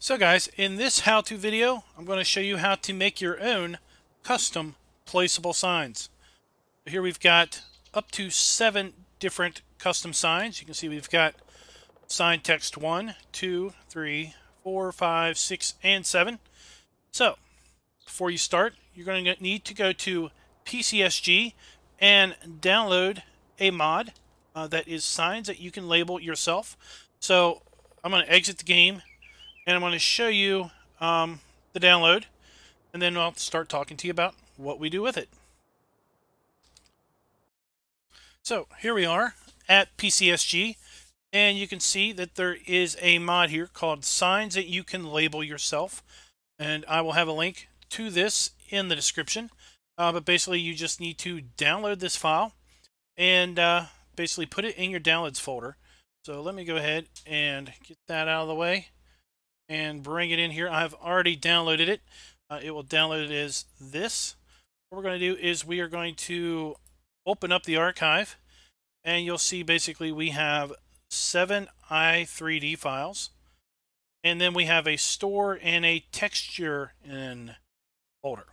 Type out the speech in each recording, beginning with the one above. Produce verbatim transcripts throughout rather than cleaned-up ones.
So guys, in this how-to video, I'm going to show you how to make your own custom placeable signs. Here we've got up to seven different custom signs. You can see we've got sign text one, two, three, four, five, six, and seven. So, before you start, you're going to need to go to P C S G and download a mod uh, that is signs that you can label yourself. So, I'm going to exit the game. And I'm going to show you um, the download, and then I'll start talking to you about what we do with it. So here we are at P C S G, and you can see that there is a mod here called Signs That You Can Label Yourself, and I will have a link to this in the description. Uh, but basically, you just need to download this file and uh, basically put it in your downloads folder. So let me go ahead and get that out of the way and bring it in here. I've already downloaded it. Uh, it will download it as this. What we're going to do is we are going to open up the archive, and you'll see basically we have seven i three D files, and then we have a store and a texture in folder.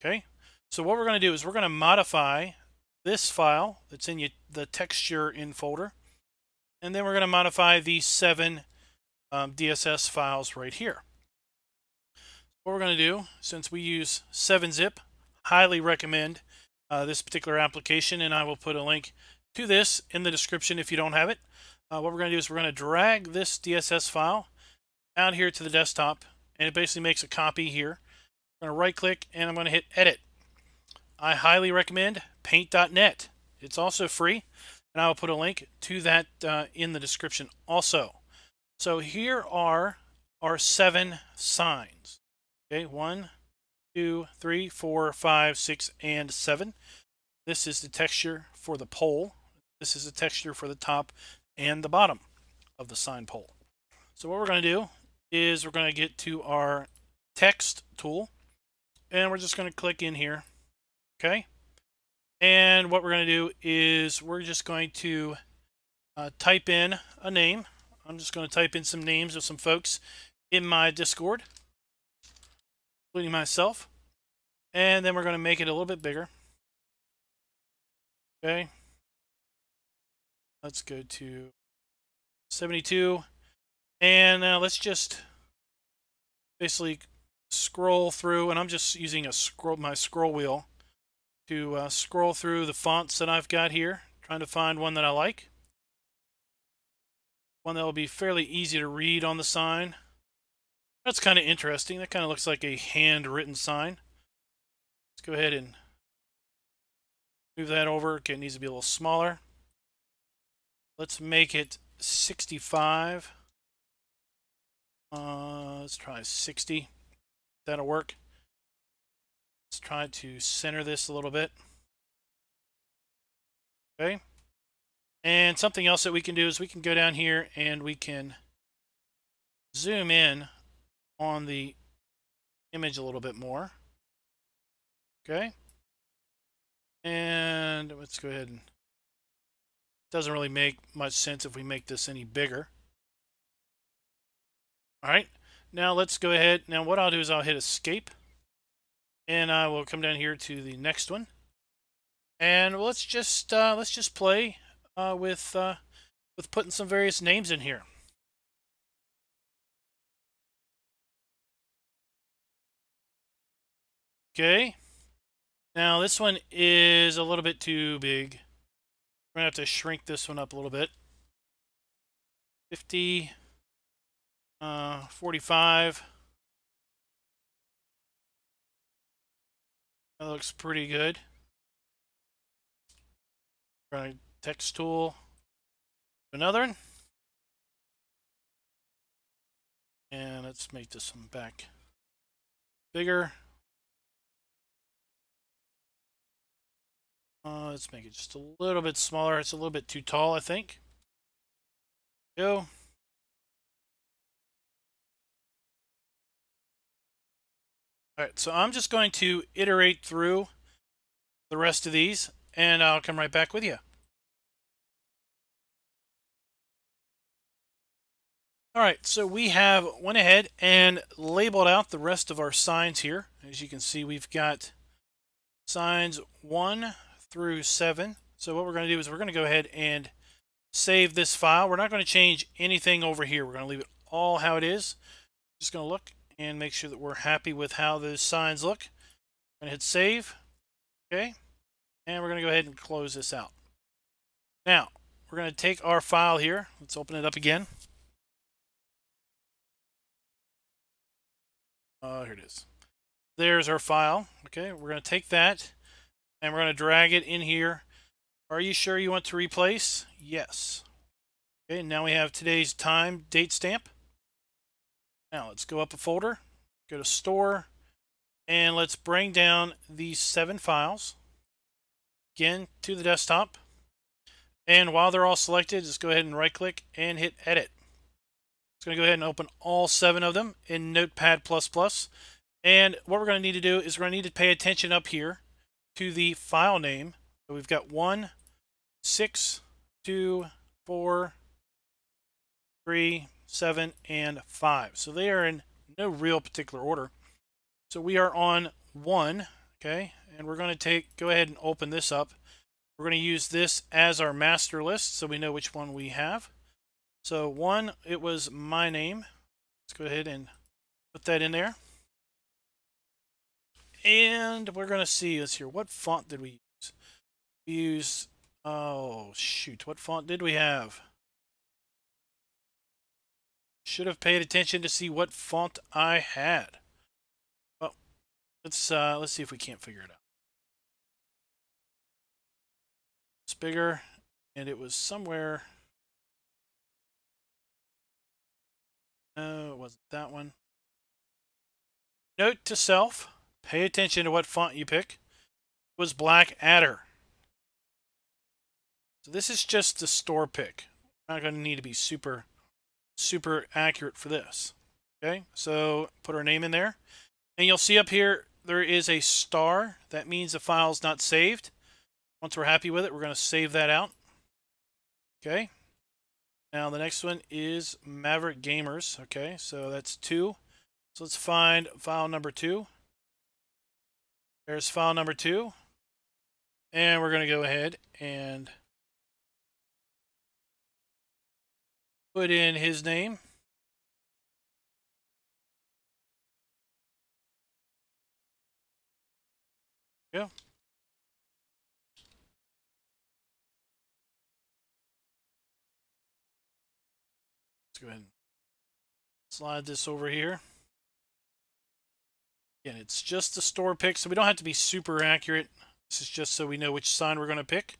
Okay, so what we're going to do is we're going to modify this file that's in your, the texture in folder, and then we're going to modify the seven Um, D S S files right here. What we're going to do, since we use seven zip, highly recommend uh, this particular application, and I will put a link to this in the description if you don't have it. Uh, what we're going to do is we're going to drag this D S S file out here to the desktop, and it basically makes a copy here. I'm going to right click and I'm going to hit edit. I highly recommend paint dot net. It's also free, and I will put a link to that uh, in the description also. So here are our seven signs. Okay, one, two, three, four, five, six, and seven. This is the texture for the pole. This is the texture for the top and the bottom of the sign pole. So what we're going to do is we're going to get to our text tool, and we're just going to click in here. Okay, and what we're going to do is we're just going to uh, type in a name. I'm just going to type in some names of some folks in my Discord, including myself, and then we're going to make it a little bit bigger. Okay, let's go to seventy-two, and uh, let's just basically scroll through, and I'm just using a scroll, my scroll wheel to uh, scroll through the fonts that I've got here, trying to find one that I like. One that will be fairly easy to read on the sign. That's kind of interesting. That kind of looks like a handwritten sign. Let's go ahead and move that over. Okay, it needs to be a little smaller. Let's make it sixty-five. Uh, let's try sixty. That'll work. Let's try to center this a little bit. Okay. And something else that we can do is we can go down here and we can zoom in on the image a little bit more. Okay. And let's go ahead and it doesn't really make much sense if we make this any bigger. All right. Now let's go ahead. Now what I'll do is I'll hit escape, and I will come down here to the next one. And let's just uh, let's just play Uh, with uh, with putting some various names in here. Okay, now this one is a little bit too big. We're gonna have to shrink this one up a little bit. fifty, uh, forty-five. That looks pretty good. Right. Text tool, another one, and let's make this one back bigger. Uh, let's make it just a little bit smaller. It's a little bit too tall, I think. Go. All right, so I'm just going to iterate through the rest of these, and I'll come right back with you. All right, so we have went ahead and labeled out the rest of our signs here. As you can see, we've got signs one through seven. So what we're going to do is we're going to go ahead and save this file. We're not going to change anything over here. We're going to leave it all how it is. Just going to look and make sure that we're happy with how those signs look. I'm going to hit save. Okay, and we're going to go ahead and close this out. Now, we're going to take our file here. Let's open it up again. Uh, here it is. There's our file. Okay, we're going to take that and we're going to drag it in here. Are you sure you want to replace? Yes. Okay, now we have today's time date stamp. Now let's go up a folder, go to store, and let's bring down these seven files again to the desktop. And while they're all selected, just go ahead and right click and hit edit. It's going to go ahead and open all seven of them in Notepad plus plus. And what we're going to need to do is we're going to need to pay attention up here to the file name. So we've got one, six, two, four, three, seven, and five. So they are in no real particular order. So we are on one, okay? And we're going to take, go ahead and open this up. We're going to use this as our master list so we know which one we have. So one, it was my name. Let's go ahead and put that in there. And we're going to see this here. What font did we use? We used, oh shoot, what font did we have? Should have paid attention to see what font I had. Well, let's, uh, let's see if we can't figure it out. It's bigger, and it was somewhere... No, it wasn't that one. Note to self, pay attention to what font you pick. It was Black Adder. So this is just the store pick. We're not going to need to be super, super accurate for this. Okay, so put our name in there. And you'll see up here, there is a star. That means the file's not saved. Once we're happy with it, we're going to save that out. Okay. Now the next one is Maverick Gamers. Okay, so that's two. So let's find file number two. There's file number two. And we're going to go ahead and put in his name. Yeah. Go ahead and slide this over here. Again, it's just the store pick, so we don't have to be super accurate. This is just so we know which sign we're going to pick.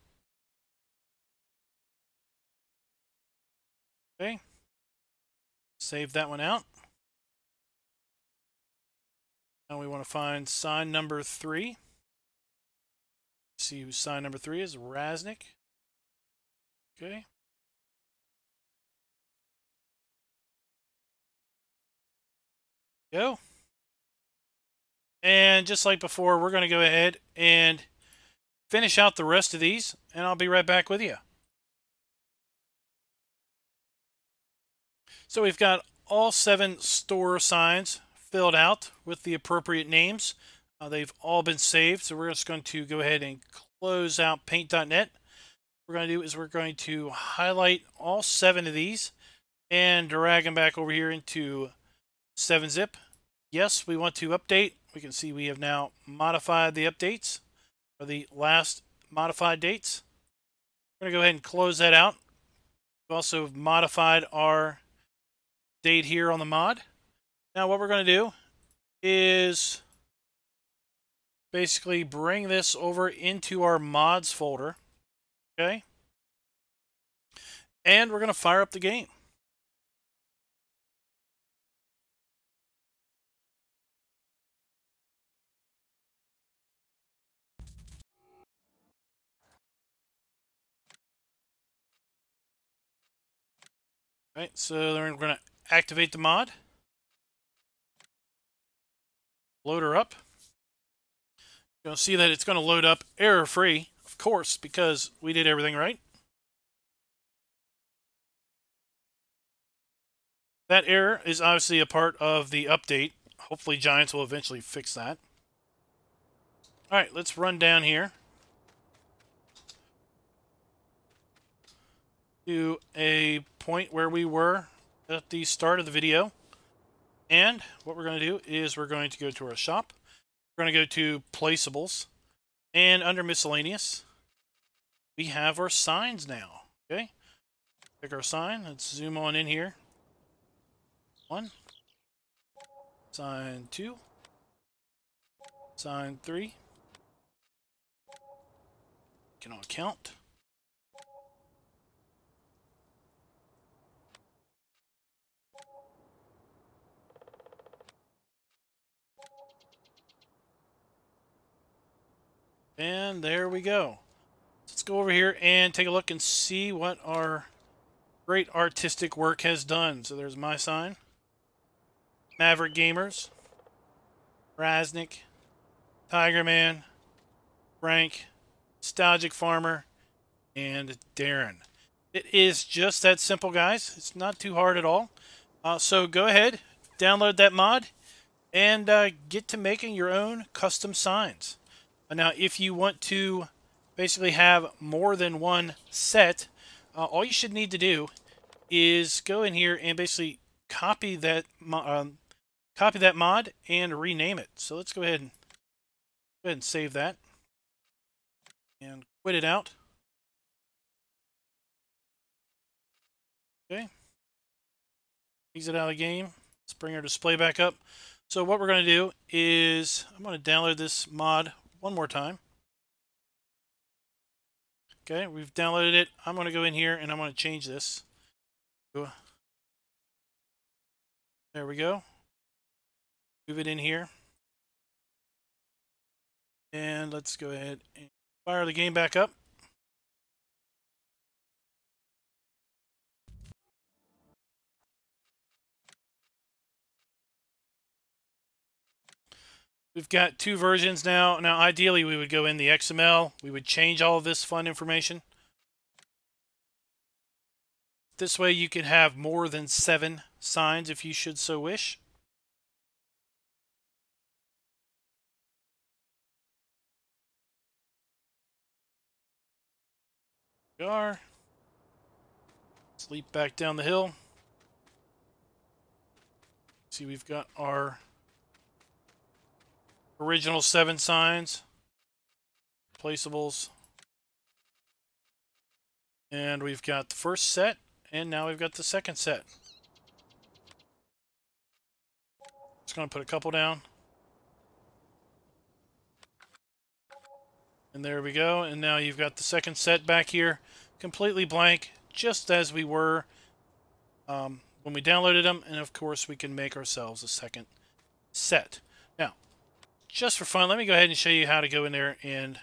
Okay. Save that one out. Now we want to find sign number three. See who sign number three is. Rasnik. Okay. Go. And just like before, we're going to go ahead and finish out the rest of these, and I'll be right back with you. So we've got all seven store signs filled out with the appropriate names. Uh, they've all been saved, so we're just going to go ahead and close out paint dot net. What we're going to do is we're going to highlight all seven of these and drag them back over here into seven zip. Yes, we want to update. We can see we have now modified the updates for the last modified dates. We're going to go ahead and close that out. We've also modified our date here on the mod. Now what we're going to do is basically bring this over into our mods folder. Okay. And we're going to fire up the game. Right, so then we're going to activate the mod, load her up. You'll see that it's going to load up error-free, of course, because we did everything right. That error is obviously a part of the update. Hopefully Giants will eventually fix that. All right, let's run down here to a point where we were at the start of the video. And what we're going to do is we're going to go to our shop. We're going to go to placeables. And under miscellaneous, we have our signs now. Okay, pick our sign. Let's zoom on in here. One, sign two, sign three, cannot count, and there we go. Let's go over here and take a look and see what our great artistic work has done. So there's my sign. Maverick Gamers, Rasnik, Tiger Man, Frank, Nostalgic Farmer, and Darren. It is just that simple, guys. It's not too hard at all. Uh, so go ahead, download that mod, and uh, get to making your own custom signs. Now, if you want to basically have more than one set, uh, all you should need to do is go in here and basically copy that um, Copy that mod and rename it. So let's go ahead and go ahead and save that and quit it out. Okay, exit out of the game. Let's bring our display back up. So what we're going to do is I'm going to download this mod one more time. Okay, we've downloaded it. I'm going to go in here and I'm going to change this. There we go. Move it in here, and let's go ahead and fire the game back up. We've got two versions now. Now, ideally, we would go in the X M L. We would change all of this fun information. This way, you can have more than seven signs if you should so wish. We are. Let's leap back down the hill. See, we've got our original seven signs, placeables, and we've got the first set, and now we've got the second set. Just going to put a couple down. And there we go, and now you've got the second set back here, completely blank, just as we were um, when we downloaded them, and of course we can make ourselves a second set. Now, just for fun, let me go ahead and show you how to go in there and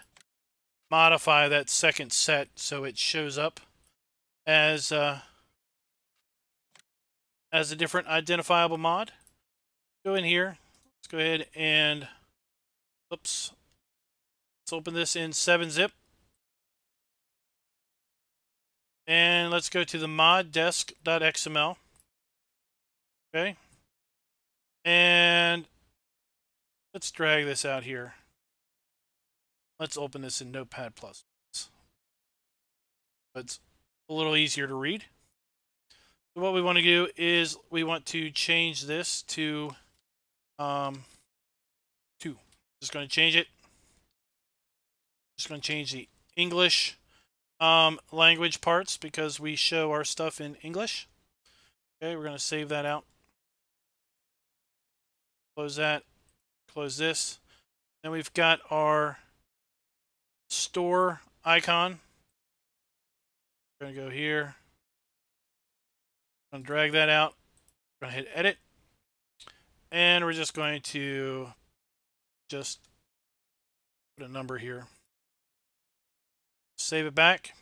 modify that second set so it shows up as, uh, as a different identifiable mod. Go in here, let's go ahead and, oops, let's open this in seven zip. And let's go to the mod desk dot X M L. Okay. And let's drag this out here. Let's open this in Notepad plus plus. It's a little easier to read. So what we want to do is we want to change this to um, two. Just going to change it. Just going to change the English um, language parts because we show our stuff in English. Okay, we're going to save that out. Close that. Close this. Then we've got our store icon. We're going to go here. I'm going to drag that out. We're going to hit edit. And we're just going to just put a number here. Save it back.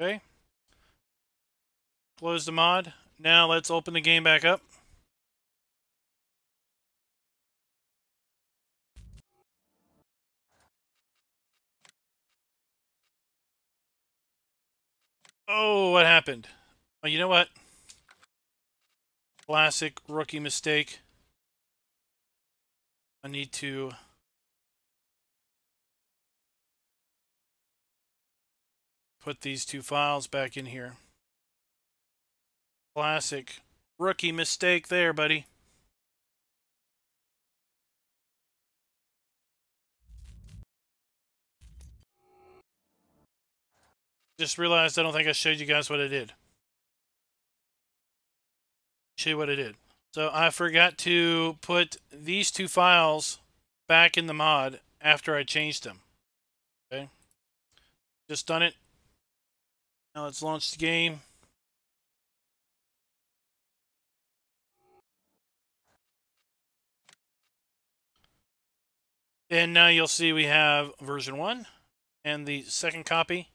Okay. Close the mod. Now let's open the game back up. Oh, what happened? Oh, you know what? Classic rookie mistake. I need to... put these two files back in here. Classic rookie mistake there, buddy. Just realized I don't think I showed you guys what I did. Show you what I did. So I forgot to put these two files back in the mod after I changed them. Okay. Just done it. Now let's launch the game. And now you'll see we have version one and the second copy.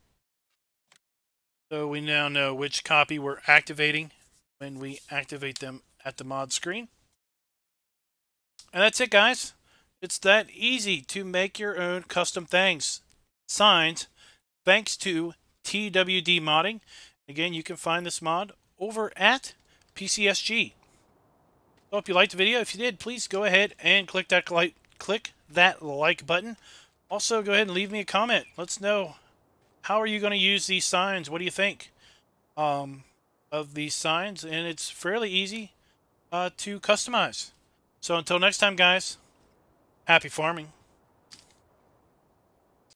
So we now know which copy we're activating when we activate them at the mod screen. And that's it, guys. It's that easy to make your own custom things. Signs, thanks to T W D modding. Again, you can find this mod over at P C S G. Hope you liked the video. If you did, please go ahead and click that like, click that like button. Also, go ahead and leave me a comment. Let's know, how are you going to use these signs? What do you think um, of these signs? And it's fairly easy uh, to customize. So until next time, guys, happy farming.